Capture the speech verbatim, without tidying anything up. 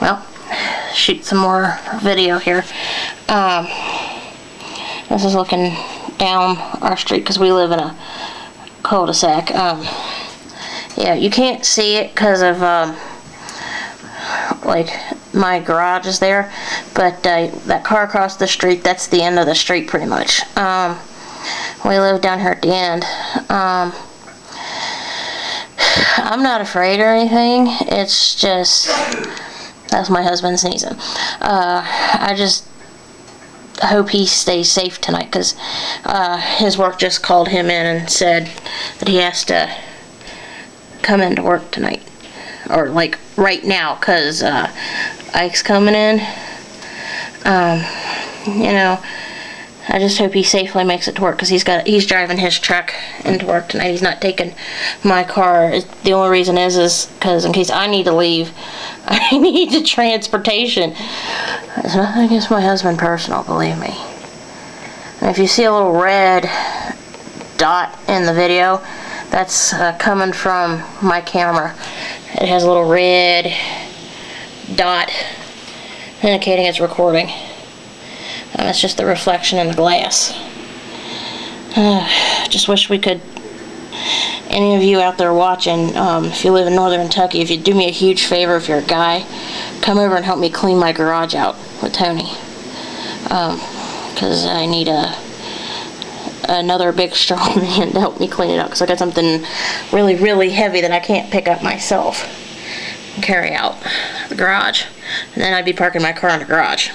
well, shoot some more video here. Um, this is looking down our street because we live in a cul-de-sac. Um, yeah, you can't see it because of um, like my garage is there, but uh, that car across the street, that's the end of the street pretty much. Um, we live down here at the end. Um, I'm not afraid or anything. It's just, that's my husband sneezing. Uh, I just hope he stays safe tonight, because uh, his work just called him in and said that he has to come into work tonight, or like right now, because uh, Ike's coming in. Um, you know, I just hope he safely makes it to work, because he's got he's driving his truck into work tonight. He's not taking my car. The only reason is is because in case I need to leave, I need the transportation. It's nothing against my husband personal, believe me. And if you see a little red dot in the video, that's uh, coming from my camera. It has a little red dot indicating it's recording. Um, it's just the reflection in the glass. Uh, just wish we could, any of you out there watching, um, if you live in Northern Kentucky, if you'd do me a huge favor, if you're a guy, come over and help me clean my garage out with Tony. Um, because I need a another big strong man to help me clean it up, because I got something really, really heavy that I can't pick up myself and carry out the garage. And then I'd be parking my car in the garage.